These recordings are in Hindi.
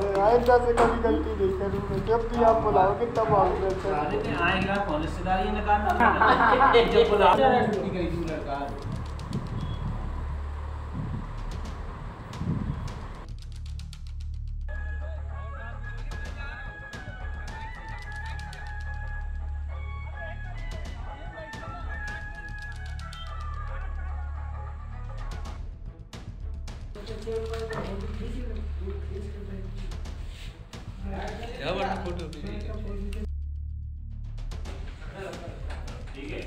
आइंदा से कभी गलती नहीं करूँगा, जब भी आप बुलाओगे तब आएगा। कॉलेज ने कहा जब बुलाओ फोटो ठीक है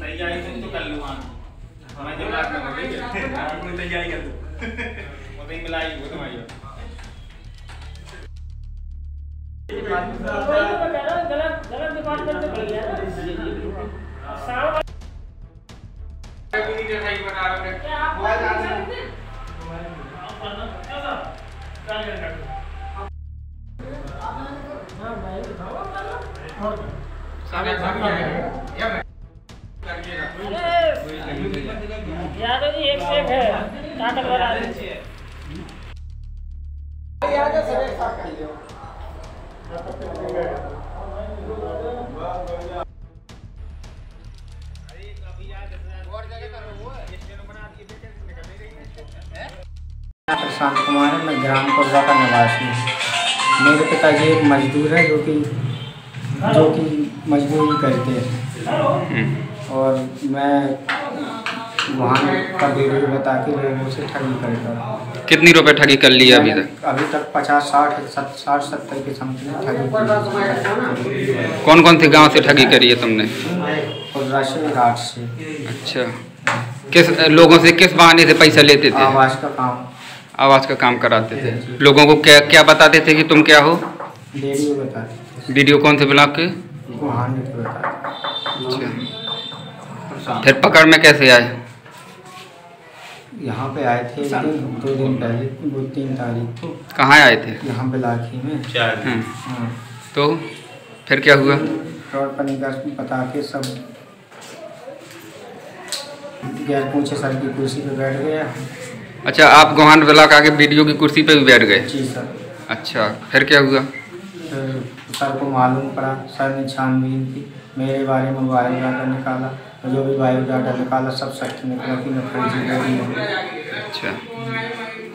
तैयारी तुम तो कर लो। मैं जब बात कर रहा ठीक है पूरी तैयारी कर दो उधर ही मिलाई वो तो आइए गलत गलत डिपार्टमेंट में पड़ गया ना सारा पूरी जगह ही बना रहे क्या आप करना क्या करना सारे भाग जाएगा या मैं करिएगा कोई नहीं यार ये एक से एक है ताकत वाला है यार का सब एक साथ कर लियो अरे अभी यार और जगह पर वो स्टेशन बना के बेटे निकल रही है। मैं प्रशांत कुमार है, मैं ग्राम कोरबा का निवासी हूं। मेरे पिताजी एक मजदूर है जो कि मजदूरी करते हैं और मैं वहाँ का वीडियो बता के लोगों से ठगी करता हूँ। कितनी रुपए ठगी कर लिया अभी तक? अभी तक 50, 60, 70 के समथिंग ठगी। कौन कौन से गांव से ठगी करी है तुमने? राशन घाट से। अच्छा, किस लोगों से किस बहाने से पैसा लेते थे? आवास का काम कराते थे। लोगों को क्या क्या बताते थे कि तुम क्या हो? वीडियो बताते। वीडियो कौन से ब्लॉक के? अच्छा, फिर पकड़ में कैसे आए? यहाँ पे आए थे 2 दिन पहले, 3 तारीख को। कहाँ आए थे? यहाँ पे लाखी में। हाँ। तो फिर क्या हुआ? रोड पर निकासी बता के सब गैर पूछे सर की कुर्सी पे बैठ गया। अच्छा, आप गोहान ब्लॉक आके वीडियो की कुर्सी पे भी बैठ गए? जी सर। अच्छा, फिर क्या हुआ? सर को मालूम पड़ा, सर ने छानबीन की, मेरे बारे में बायोडाटा निकाला, जो भी बायोडाटा निकाला सब सच निकला कि मैं फर्जी। अच्छा।